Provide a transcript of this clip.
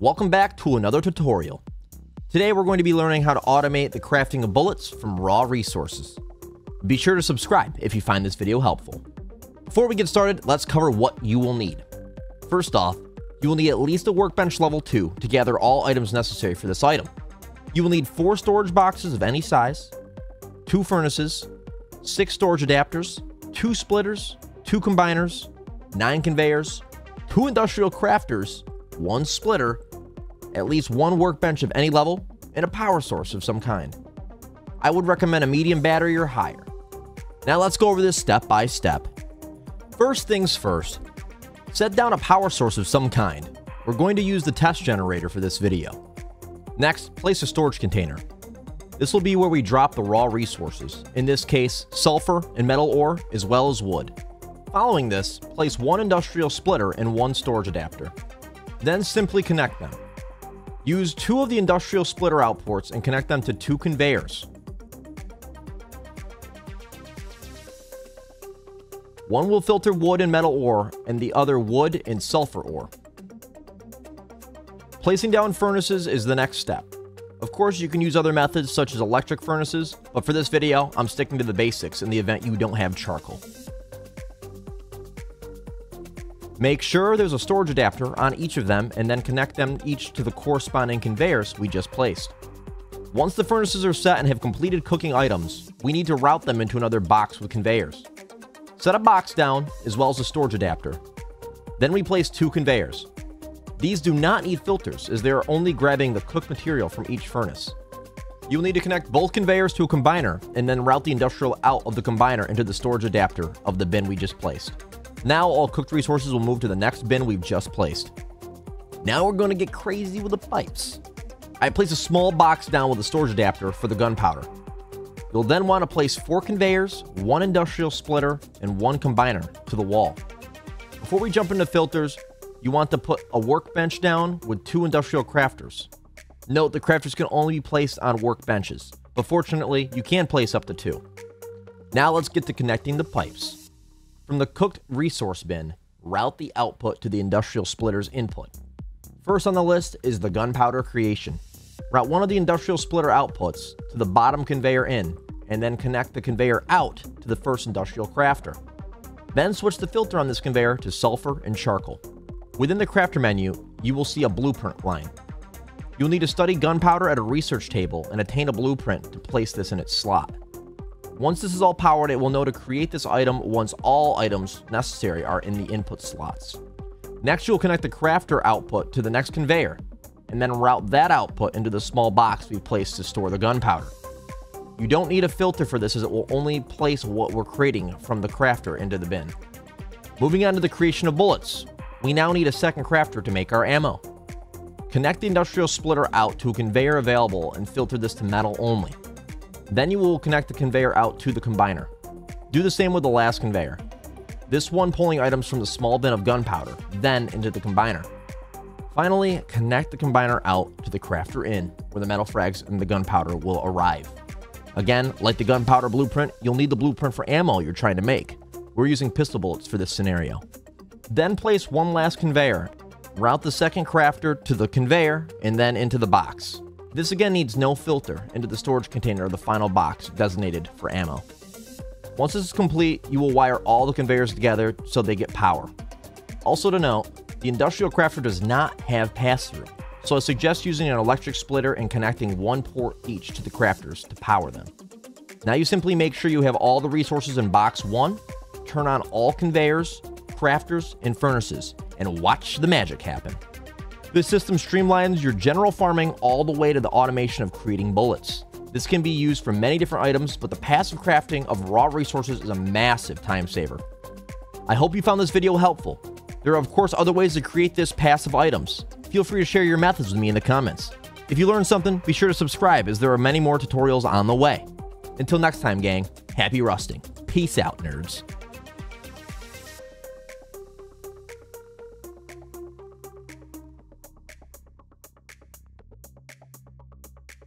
Welcome back to another tutorial. Today we're going to be learning how to automate the crafting of bullets from raw resources. Be sure to subscribe if you find this video helpful. Before we get started, let's cover what you will need. First off, you will need at least a workbench level 2 to gather all items necessary for this item. You will need 4 storage boxes of any size, 2 furnaces, 6 storage adapters, 2 splitters, 2 combiners, 9 conveyors, 2 industrial crafters, 1 splitter, at least 1 workbench of any level, and a power source of some kind. I would recommend a medium battery or higher. Now let's go over this step by step. First things first, set down a power source of some kind. We're going to use the test generator for this video. Next, place a storage container. This will be where we drop the raw resources, in this case, sulfur and metal ore, as well as wood. Following this, place 1 industrial splitter and 1 storage adapter. Then simply connect them. Use 2 of the industrial splitter outports and connect them to 2 conveyors. 1 will filter wood and metal ore, and the other wood and sulfur ore. Placing down furnaces is the next step. Of course, you can use other methods such as electric furnaces, but for this video, I'm sticking to the basics in the event you don't have charcoal. Make sure there's a storage adapter on each of them and then connect them each to the corresponding conveyors we just placed. Once the furnaces are set and have completed cooking items, we need to route them into another box with conveyors. Set a box down as well as a storage adapter. Then we place 2 conveyors. These do not need filters as they are only grabbing the cooked material from each furnace. You'll need to connect both conveyors to a combiner and then route the industrial out of the combiner into the storage adapter of the bin we just placed. Now all cooked resources will move to the next bin we've just placed. Now we're going to get crazy with the pipes. I place a small box down with a storage adapter for the gunpowder. You'll then want to place 4 conveyors, 1 industrial splitter, and 1 combiner to the wall. Before we jump into filters, you want to put a workbench down with 2 industrial crafters. Note the crafters can only be placed on workbenches, but fortunately you can place up to 2. Now let's get to connecting the pipes. From the cooked resource bin, route the output to the industrial splitter's input. First on the list is the gunpowder creation. Route 1 of the industrial splitter outputs to the bottom conveyor in, and then connect the conveyor out to the first industrial crafter. Then switch the filter on this conveyor to sulfur and charcoal. Within the crafter menu, you will see a blueprint line. You'll need to study gunpowder at a research table and attain a blueprint to place this in its slot. Once this is all powered, it will know to create this item once all items necessary are in the input slots. Next, you'll connect the crafter output to the next conveyor, and then route that output into the small box we placed to store the gunpowder. You don't need a filter for this as it will only place what we're creating from the crafter into the bin. Moving on to the creation of bullets, we now need a second crafter to make our ammo. Connect the industrial splitter out to a conveyor available and filter this to metal only. Then you will connect the conveyor out to the combiner. Do the same with the last conveyor. This one pulling items from the small bin of gunpowder, then into the combiner. Finally, connect the combiner out to the crafter in, where the metal frags and the gunpowder will arrive. Again, like the gunpowder blueprint, you'll need the blueprint for ammo you're trying to make. We're using pistol bullets for this scenario. Then place one last conveyor, route the second crafter to the conveyor, and then into the box. This again needs no filter into the storage container of the final box designated for ammo. Once this is complete, you will wire all the conveyors together so they get power. Also to note, the industrial crafter does not have pass-through, so I suggest using an electric splitter and connecting 1 port each to the crafters to power them. Now you simply make sure you have all the resources in box 1, turn on all conveyors, crafters, and furnaces, and watch the magic happen. This system streamlines your general farming all the way to the automation of creating bullets. This can be used for many different items, but the passive crafting of raw resources is a massive time saver. I hope you found this video helpful. There are of course other ways to create this passive items. Feel free to share your methods with me in the comments. If you learned something, be sure to subscribe as there are many more tutorials on the way. Until next time, gang, happy rusting. Peace out, nerds.